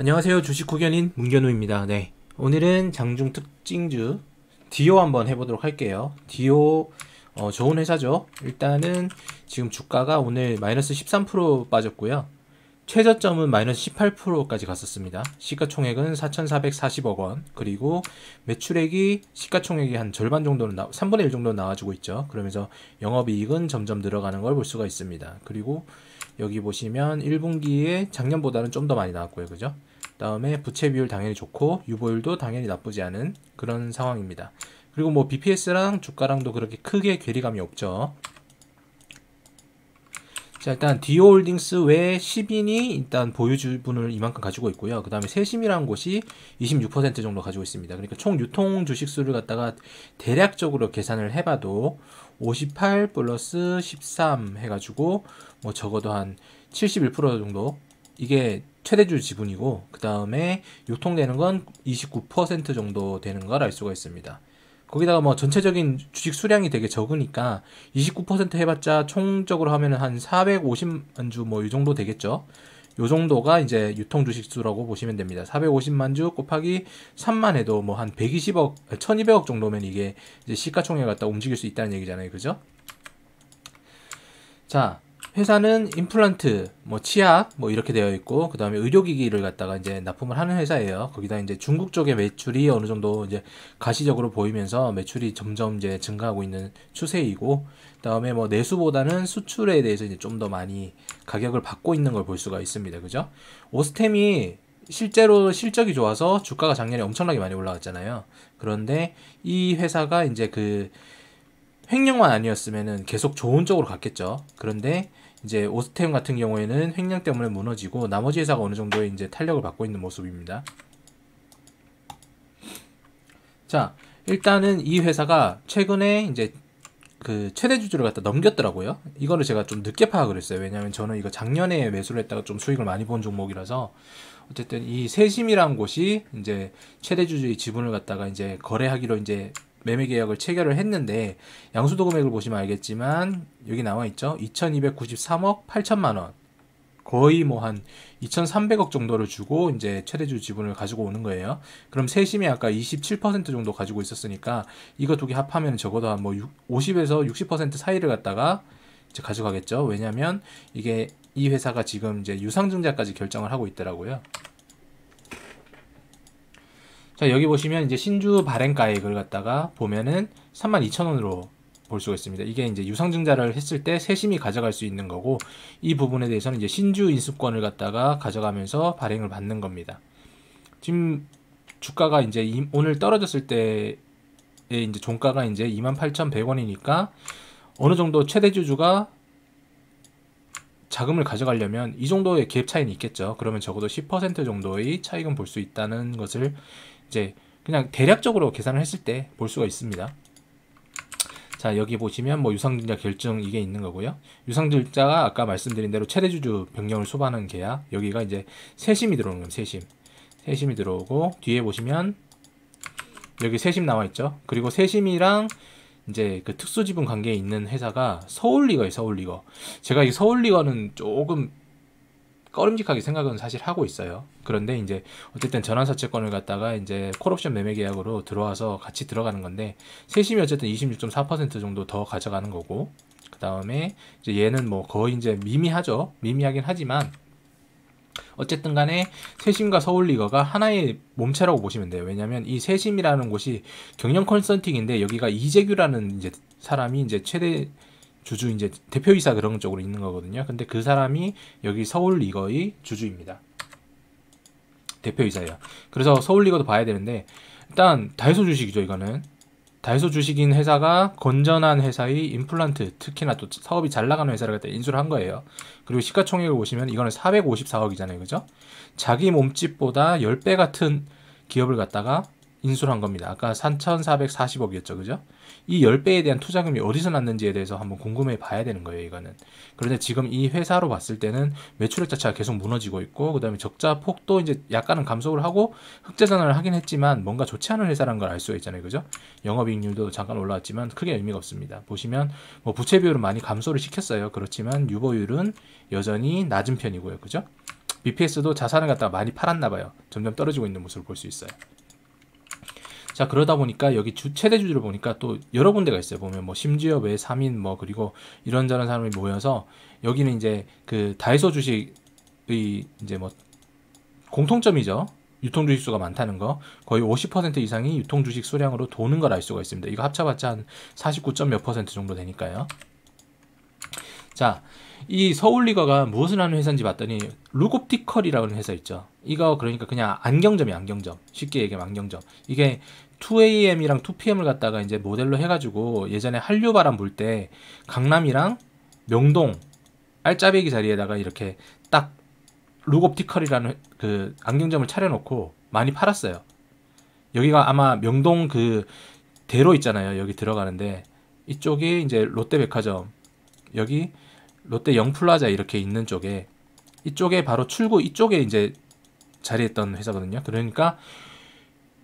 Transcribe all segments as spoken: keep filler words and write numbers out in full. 안녕하세요, 주식 후견인 문견우입니다. 네, 오늘은 장중 특징주 디오 한번 해보도록 할게요. 디오 어, 좋은 회사죠. 일단은 지금 주가가 오늘 마이너스 십삼 퍼센트 빠졌고요, 최저점은 마이너스 십팔 퍼센트까지 갔었습니다. 시가총액은 사천사백사십억 원, 그리고 매출액이 시가총액이 한 절반 정도는 나, 삼분의 일 정도는 나와주고 있죠. 그러면서 영업이익은 점점 늘어가는 걸 볼 수가 있습니다. 그리고 여기 보시면 일 분기에 작년보다는 좀 더 많이 나왔고요, 그죠? 다음에 부채 비율 당연히 좋고 유보율도 당연히 나쁘지 않은 그런 상황입니다. 그리고 뭐 비피에스랑 주가랑도 그렇게 크게 괴리감이 없죠. 자, 일단 디오홀딩스 외 십 인이 일단 보유주분을 이만큼 가지고 있고요. 그 다음에 세심이라는 곳이 이십육 퍼센트 정도 가지고 있습니다. 그러니까 총 유통 주식수를 갖다가 대략적으로 계산을 해봐도 오십팔 플러스 십삼 해가지고 뭐 적어도 한 칠십일 퍼센트 정도, 이게 최대주 지분이고, 그 다음에 유통되는 건 이십구 퍼센트 정도 되는 걸 알 수가 있습니다. 거기다가 뭐 전체적인 주식 수량이 되게 적으니까 이십구 퍼센트 해봤자 총적으로 하면은 한 사백오십만 주 뭐 이 정도 되겠죠. 요 정도가 이제 유통 주식 수라고 보시면 됩니다. 사백오십만 주 곱하기 삼만 해도 뭐 한 백이십억, 천이백억 정도면 이게 이제 시가총액 갖다 움직일 수 있다는 얘기잖아요, 그죠? 자, 회사는 임플란트, 뭐 치약, 뭐 이렇게 되어 있고, 그 다음에 의료기기를 갖다가 이제 납품을 하는 회사예요. 거기다 이제 중국 쪽의 매출이 어느 정도 이제 가시적으로 보이면서 매출이 점점 이제 증가하고 있는 추세이고, 그 다음에 뭐 내수보다는 수출에 대해서 이제 좀 더 많이 가격을 받고 있는 걸 볼 수가 있습니다, 그죠? 오스템이 실제로 실적이 좋아서 주가가 작년에 엄청나게 많이 올라갔잖아요. 그런데 이 회사가 이제 그 횡령만 아니었으면은 계속 좋은 쪽으로 갔겠죠. 그런데 이제 오스템 같은 경우에는 횡령 때문에 무너지고 나머지 회사가 어느 정도의 이제 탄력을 받고 있는 모습입니다. 자, 일단은 이 회사가 최근에 이제 그 최대주주를 갖다 넘겼더라고요. 이거를 제가 좀 늦게 파악을 했어요. 왜냐하면 저는 이거 작년에 매수를 했다가 좀 수익을 많이 본 종목이라서. 어쨌든 이 세심이라는 곳이 이제 최대주주의 지분을 갖다가 이제 거래하기로 이제 매매 계약을 체결을 했는데, 양수도 금액을 보시면 알겠지만 여기 나와 있죠. 이천이백구십삼억 팔천만 원, 거의 뭐 한 이천삼백억 정도를 주고 이제 최대주 지분을 가지고 오는 거예요. 그럼 세심이 아까 이십칠 퍼센트 정도 가지고 있었으니까 이거 두 개 합하면 적어도 한 뭐 오십에서 육십 퍼센트 사이를 갖다가 이제 가져가겠죠. 왜냐면 이게 이 회사가 지금 이제 유상증자까지 결정을 하고 있더라고요. 자, 여기 보시면 이제 신주 발행가액을 갖다가 보면은 삼만 이천 원으로 볼 수가 있습니다. 이게 이제 유상증자를 했을 때 세심이 가져갈 수 있는 거고, 이 부분에 대해서는 이제 신주 인수권을 갖다가 가져가면서 발행을 받는 겁니다. 지금 주가가 이제 오늘 떨어졌을 때의 이제 종가가 이제 이만 팔천백 원이니까 어느 정도 최대주주가 자금을 가져가려면 이 정도의 갭 차이는 있겠죠. 그러면 적어도 십 퍼센트 정도의 차익은 볼 수 있다는 것을 이제 그냥 대략적으로 계산을 했을 때 볼 수가 있습니다. 자, 여기 보시면 뭐 유상증자 결정 이게 있는 거고요. 유상증자가 아까 말씀드린 대로 최대주주 변경을 수반하는 계약, 여기가 이제 세심이 들어오는 겁니다. 세심. 세심이 들어오고 뒤에 보시면 여기 세심 나와 있죠. 그리고 세심이랑 이제 그 특수지분 관계에 있는 회사가 서울리거예요, 서울리거. 제가 이 서울리거는 조금 꺼림직하게 생각은 사실 하고 있어요. 그런데 이제 어쨌든 전환사채권을 갖다가 이제 콜옵션 매매 계약으로 들어와서 같이 들어가는 건데, 세심이 어쨌든 이십육 점 사 퍼센트 정도 더 가져가는 거고, 그 다음에 이제 얘는 뭐 거의 이제 미미하죠. 미미하긴 하지만 어쨌든 간에 세심과 서울리거가 하나의 몸체라고 보시면 돼요. 왜냐면 이 세심이라는 곳이 경영 컨설팅인데, 여기가 이재규라는 이제 사람이 이제 최대 주주 이제 대표이사 그런 쪽으로 있는 거거든요. 근데 그 사람이 여기 서울리거의 주주입니다. 대표이사예요. 그래서 서울리거도 봐야 되는데, 일단 다이소 주식이죠, 이거는. 다이소 주식인 회사가 건전한 회사의 임플란트, 특히나 또 사업이 잘 나가는 회사를 갖다 인수를 한 거예요. 그리고 시가총액을 보시면 이거는 사백오십사억이잖아요, 그죠? 자기 몸집보다 십 배 같은 기업을 갖다가 인수를 한 겁니다. 아까 삼천사백사십억이었죠, 그죠? 이 십 배에 대한 투자금이 어디서 났는지에 대해서 한번 궁금해 봐야 되는 거예요, 이거는. 그런데 지금 이 회사로 봤을 때는 매출액 자체가 계속 무너지고 있고, 그 다음에 적자 폭도 이제 약간은 감소를 하고 흑자전환을 하긴 했지만 뭔가 좋지 않은 회사라는 걸 알 수가 있잖아요, 그죠? 영업이익률도 잠깐 올라왔지만 크게 의미가 없습니다. 보시면 뭐 부채 비율은 많이 감소를 시켰어요. 그렇지만 유보율은 여전히 낮은 편이고요, 그죠? 비피에스도 자산을 갖다가 많이 팔았나 봐요. 점점 떨어지고 있는 모습을 볼 수 있어요. 자, 그러다 보니까 여기 주 최대 주주를 보니까 또 여러 군데가 있어요. 보면 뭐 심지어 외 삼 인 뭐 그리고 이런저런 사람이 모여서 여기는 이제 그 다이소 주식의 이제 뭐 공통점이죠. 유통 주식 수가 많다는 거. 거의 오십 퍼센트 이상이 유통 주식 수량으로 도는 걸 알 수가 있습니다. 이거 합쳐봤자 한 사십구 점 몇 퍼센트 정도 되니까요. 자, 이 서울리거가 무엇을 하는 회사인지 봤더니 룩옵티컬이라는 회사 있죠. 이거 그러니까 그냥 안경점이에요. 안경점. 쉽게 얘기하면 안경점. 이게 투 에이엠이랑 투 피엠을 갖다가 이제 모델로 해가지고 예전에 한류바람 불 때 강남이랑 명동 알짜배기 자리에다가 이렇게 딱 룩옵티컬이라는 그 안경점을 차려놓고 많이 팔았어요. 여기가 아마 명동 그 대로 있잖아요. 여기 들어가는데 이쪽이 이제 롯데백화점, 여기 롯데 영플라자 이렇게 있는 쪽에, 이쪽에 바로 출구 이쪽에 이제 자리했던 회사거든요. 그러니까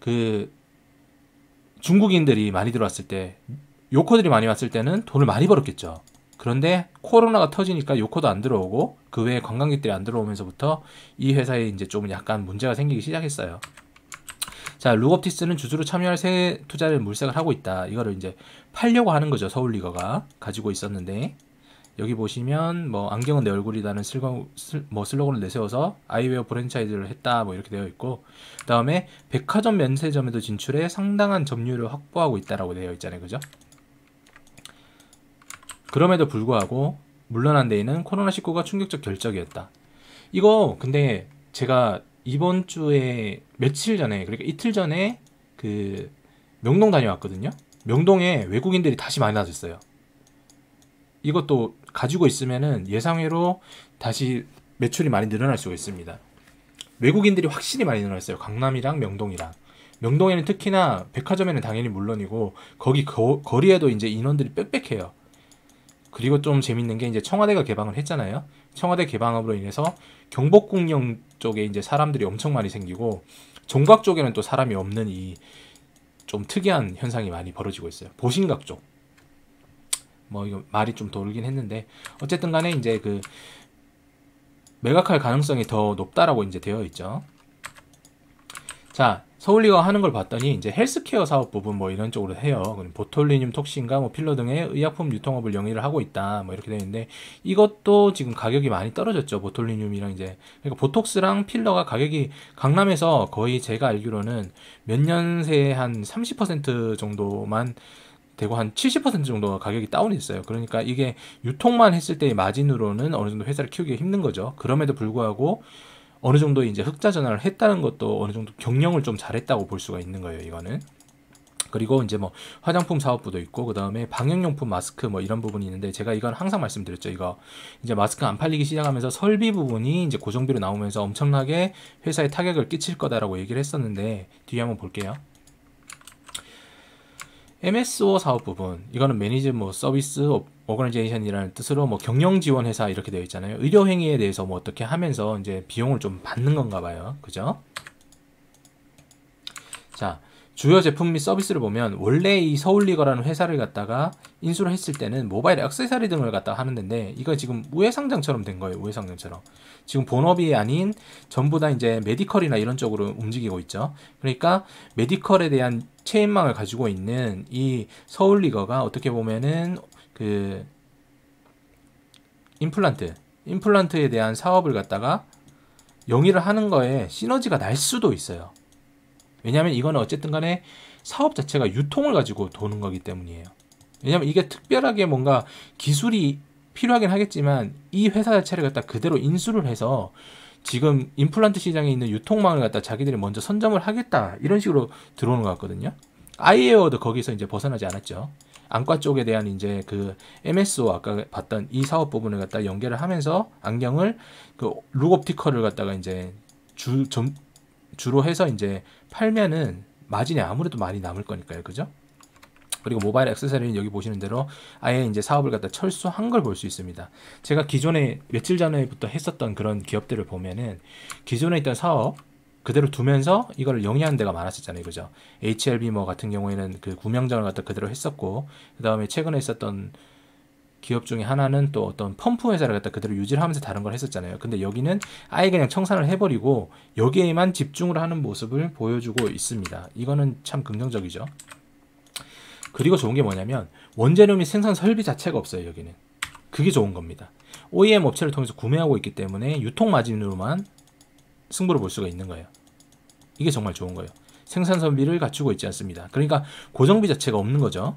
그 중국인들이 많이 들어왔을 때, 요코들이 많이 왔을 때는 돈을 많이 벌었겠죠. 그런데 코로나가 터지니까 요코도 안 들어오고 그 외에 관광객들이 안 들어오면서부터 이 회사에 이제 좀 약간 문제가 생기기 시작했어요. 자, 룩옵티스는 주주로 참여할 새 투자를 물색을 하고 있다. 이거를 이제 팔려고 하는 거죠. 서울리거가 가지고 있었는데. 여기 보시면 뭐 안경은 내 얼굴이다는 슬거, 슬, 뭐 슬로건을 내세워서 아이웨어 프랜차이즈를 했다 뭐 이렇게 되어 있고, 그 다음에 백화점 면세점에도 진출해 상당한 점유율을 확보하고 있다라고 되어 있잖아요. 그죠? 그럼에도 불구하고 물러난 데에는 코로나십구가 충격적 결정이었다. 이거 근데 제가 이번 주에 며칠 전에, 그러니까 이틀 전에 그 명동 다녀왔거든요. 명동에 외국인들이 다시 많이 나왔어요. 이것도 가지고 있으면은 예상외로 다시 매출이 많이 늘어날 수가 있습니다. 외국인들이 확실히 많이 늘어났어요. 강남이랑 명동이랑. 명동에는 특히나 백화점에는 당연히 물론이고 거기 거, 거리에도 이제 인원들이 빽빽해요. 그리고 좀 재밌는 게 이제 청와대가 개방을 했잖아요. 청와대 개방업으로 인해서 경복궁역 쪽에 이제 사람들이 엄청 많이 생기고 종각 쪽에는 또 사람이 없는 이 좀 특이한 현상이 많이 벌어지고 있어요. 보신각 쪽. 뭐 이거 말이 좀 돌긴 했는데 어쨌든 간에 이제 그 매각할 가능성이 더 높다라고 이제 되어 있죠. 자, 서울리거 하는 걸 봤더니 이제 헬스케어 사업 부분 뭐 이런 쪽으로 해요. 보톨리늄 톡신과 뭐 필러 등의 의약품 유통업을 영위를 하고 있다. 뭐 이렇게 되어 있는데 이것도 지금 가격이 많이 떨어졌죠. 보톨리늄이랑 이제 그러니까 보톡스랑 필러가 가격이 강남에서 거의 제가 알기로는 몇 년 새에 한 삼십 퍼센트 정도만 되고 한 칠십 퍼센트 정도가 가격이 다운이 됐어요. 그러니까 이게 유통만 했을 때의 마진으로는 어느 정도 회사를 키우기 힘든 거죠. 그럼에도 불구하고 어느 정도 이제 흑자 전환을 했다는 것도 어느 정도 경영을 좀 잘했다고 볼 수가 있는 거예요, 이거는. 그리고 이제 뭐 화장품 사업부도 있고 그 다음에 방역용품 마스크 뭐 이런 부분이 있는데 제가 이건 항상 말씀드렸죠. 이거 이제 마스크 안 팔리기 시작하면서 설비 부분이 이제 고정비로 나오면서 엄청나게 회사에 타격을 끼칠 거다라고 얘기를 했었는데 뒤에 한번 볼게요. 엠에스오 사업 부분, 이거는 매니지 뭐 서비스 오거나이제이션이라는 뜻으로 뭐 경영 지원 회사 이렇게 되어 있잖아요. 의료 행위에 대해서 뭐 어떻게 하면서 이제 비용을 좀 받는 건가 봐요. 그죠? 자, 주요 제품 및 서비스를 보면 원래 이 서울리거라는 회사를 갖다가 인수를 했을 때는 모바일 액세서리 등을 갖다가 하는 데인데 이거 지금 우회상장처럼 된 거예요. 우회상장처럼. 지금 본업이 아닌 전부 다 이제 메디컬이나 이런 쪽으로 움직이고 있죠. 그러니까 메디컬에 대한 체인망을 가지고 있는 이 서울리거가 어떻게 보면은 그 임플란트, 임플란트에 대한 사업을 갖다가 영위를 하는 거에 시너지가 날 수도 있어요. 왜냐하면 이거는 어쨌든 간에 사업 자체가 유통을 가지고 도는 거기 때문이에요. 왜냐하면 이게 특별하게 뭔가 기술이 필요하긴 하겠지만 이 회사 자체를 갖다 그대로 인수를 해서 지금 임플란트 시장에 있는 유통망을 갖다 자기들이 먼저 선점을 하겠다 이런 식으로 들어오는 것 같거든요. 아이웨어도 거기서 이제 벗어나지 않았죠. 안과 쪽에 대한 이제 그 엠에스오 아까 봤던 이 사업 부분을 갖다 연계를 하면서 안경을 그 룩옵티컬을 갖다가 이제 주 점 주로 해서 이제 팔면은 마진이 아무래도 많이 남을 거니까요. 그죠? 그리고 모바일 액세서리는 여기 보시는 대로 아예 이제 사업을 갖다 철수한 걸 볼 수 있습니다. 제가 기존에 며칠 전에부터 했었던 그런 기업들을 보면은 기존에 있던 사업 그대로 두면서 이걸 영위하는 데가 많았었잖아요. 그죠? 에이치엘비 뭐 같은 경우에는 그 구명장을 갖다 그대로 했었고, 그 다음에 최근에 있었던 기업 중에 하나는 또 어떤 펌프 회사를 갖다 그대로 유지를 하면서 다른 걸 했었잖아요. 근데 여기는 아예 그냥 청산을 해버리고 여기에만 집중을 하는 모습을 보여주고 있습니다. 이거는 참 긍정적이죠. 그리고 좋은 게 뭐냐면 원재료 및 생산 설비 자체가 없어요. 여기는. 그게 좋은 겁니다. 오이엠 업체를 통해서 구매하고 있기 때문에 유통 마진으로만 승부를 볼 수가 있는 거예요. 이게 정말 좋은 거예요. 생산 설비를 갖추고 있지 않습니다. 그러니까 고정비 자체가 없는 거죠.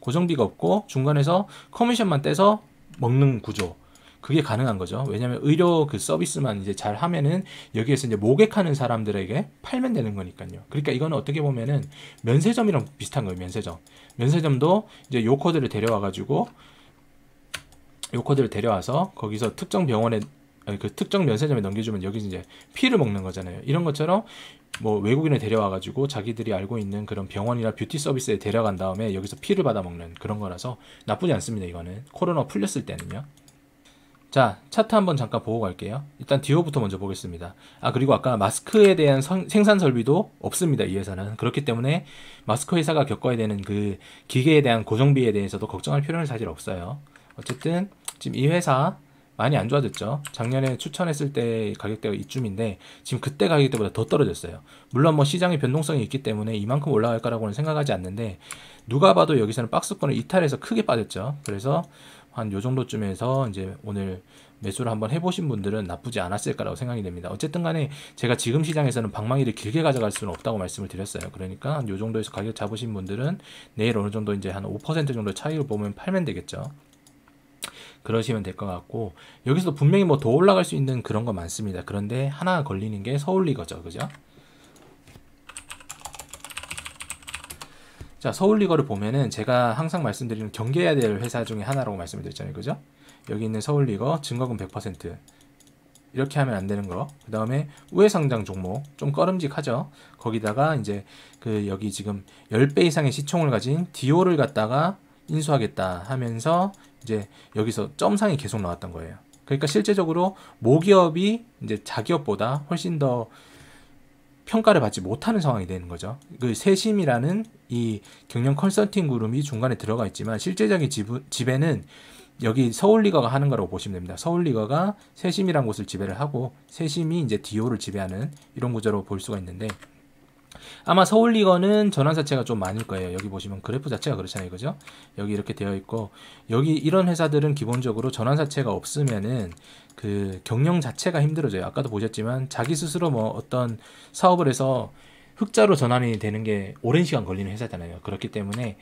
고정비가 없고 중간에서 커미션만 떼서 먹는 구조. 그게 가능한 거죠. 왜냐면 의료 그 서비스만 이제 잘 하면은 여기에서 이제 모객하는 사람들에게 팔면 되는 거니까요. 그러니까 이거는 어떻게 보면은 면세점이랑 비슷한 거예요. 면세점. 면세점도 이제 요커들을 데려와가지고 요커들을 데려와서 거기서 특정 병원에 그 특정 면세점에 넘겨주면 여기 이제 피를 먹는 거잖아요. 이런 것처럼 뭐 외국인을 데려와가지고 자기들이 알고 있는 그런 병원이나 뷰티 서비스에 데려간 다음에 여기서 피를 받아 먹는 그런 거라서 나쁘지 않습니다. 이거는 코로나 풀렸을 때는요. 자, 차트 한번 잠깐 보고 갈게요. 일단 디오부터 먼저 보겠습니다. 아, 그리고 아까 마스크에 대한 성, 생산 설비도 없습니다. 이 회사는. 그렇기 때문에 마스크 회사가 겪어야 되는 그 기계에 대한 고정비에 대해서도 걱정할 필요는 사실 없어요. 어쨌든 지금 이 회사 많이 안 좋아졌죠. 작년에 추천했을 때 가격대가 이쯤인데 지금 그때 가격대보다 더 떨어졌어요. 물론 뭐 시장의 변동성이 있기 때문에 이만큼 올라갈 거라고는 생각하지 않는데 누가 봐도 여기서는 박스권을 이탈해서 크게 빠졌죠. 그래서 한 요 정도쯤에서 이제 오늘 매수를 한번 해보신 분들은 나쁘지 않았을 거라고 생각이 됩니다. 어쨌든 간에 제가 지금 시장에서는 방망이를 길게 가져갈 수는 없다고 말씀을 드렸어요. 그러니까 한 요 정도에서 가격 잡으신 분들은 내일 어느 정도 이제 한 오 퍼센트 정도 차이를 보면 팔면 되겠죠. 그러시면 될 것 같고 여기서도 분명히 뭐 더 올라갈 수 있는 그런 거 많습니다. 그런데 하나 걸리는 게 서울리거죠. 그죠? 자, 서울리거를 보면은 제가 항상 말씀드리는 경계해야 될 회사 중에 하나라고 말씀을 드렸잖아요. 그죠? 여기 있는 서울리거 증거금 백 퍼센트 이렇게 하면 안 되는 거. 그 다음에 우회상장 종목 좀 꺼름직하죠. 거기다가 이제 그 여기 지금 십 배 이상의 시총을 가진 디오를 갖다가 인수하겠다 하면서 이제 여기서 점상이 계속 나왔던 거예요. 그러니까 실제적으로 모기업이 이제 자기업보다 훨씬 더 평가를 받지 못하는 상황이 되는 거죠. 그 세심이라는 이 경영 컨설팅 그룹이 중간에 들어가 있지만 실제적인 지분, 지배는 여기 서울리거가 하는 거라고 보시면 됩니다. 서울리거가 세심이라는 곳을 지배를 하고 세심이 이제 디오를 지배하는 이런 구조로 볼 수가 있는데 아마 서울리거는 전환 자체가 좀 많을 거예요. 여기 보시면 그래프 자체가 그렇잖아요. 그죠? 여기 이렇게 되어 있고 여기 이런 회사들은 기본적으로 전환 자체가 없으면은 그 경영 자체가 힘들어져요. 아까도 보셨지만 자기 스스로 뭐 어떤 사업을 해서 흑자로 전환이 되는 게 오랜 시간 걸리는 회사잖아요. 그렇기 때문에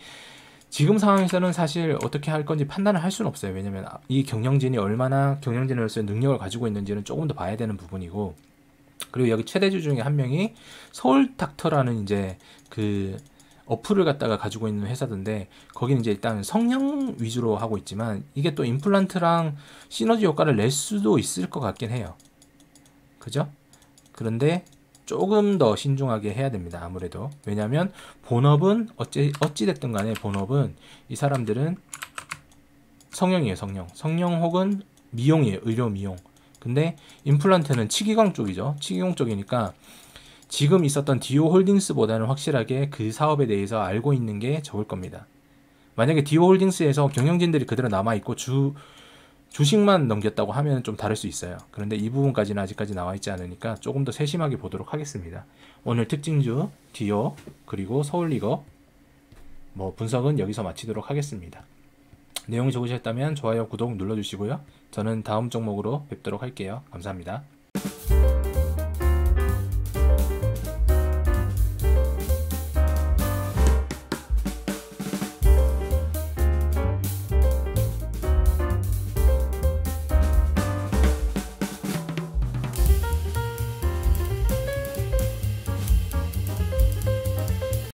지금 상황에서는 사실 어떻게 할 건지 판단을 할 수는 없어요. 왜냐면 이 경영진이 얼마나 경영진으로서의 능력을 가지고 있는지는 조금 더 봐야 되는 부분이고 그리고 여기 최대주 중에 한 명이 서울닥터라는 이제 그 어플을 갖다가 가지고 있는 회사던데 거기는 이제 일단 성형 위주로 하고 있지만 이게 또 임플란트랑 시너지 효과를 낼 수도 있을 것 같긴 해요. 그죠? 그런데 조금 더 신중하게 해야 됩니다. 아무래도. 왜냐하면 본업은 어찌, 어찌 됐든 간에 본업은 이 사람들은 성형이에요. 성형. 성형 혹은 미용이에요. 의료 미용. 근데 임플란트는 치기광 쪽이죠. 치기광 쪽이니까 지금 있었던 디오홀딩스보다는 확실하게 그 사업에 대해서 알고 있는 게 적을 겁니다. 만약에 디오홀딩스에서 경영진들이 그대로 남아있고 주, 주식만 넘겼다고 하면 좀 다를 수 있어요. 그런데 이 부분까지는 아직까지 나와있지 않으니까 조금 더 세심하게 보도록 하겠습니다. 오늘 특징주, 디오, 그리고 서울리거 뭐 분석은 여기서 마치도록 하겠습니다. 내용이 좋으셨다면 좋아요, 구독 눌러주시고요. 저는 다음 종목으로 뵙도록 할게요. 감사합니다.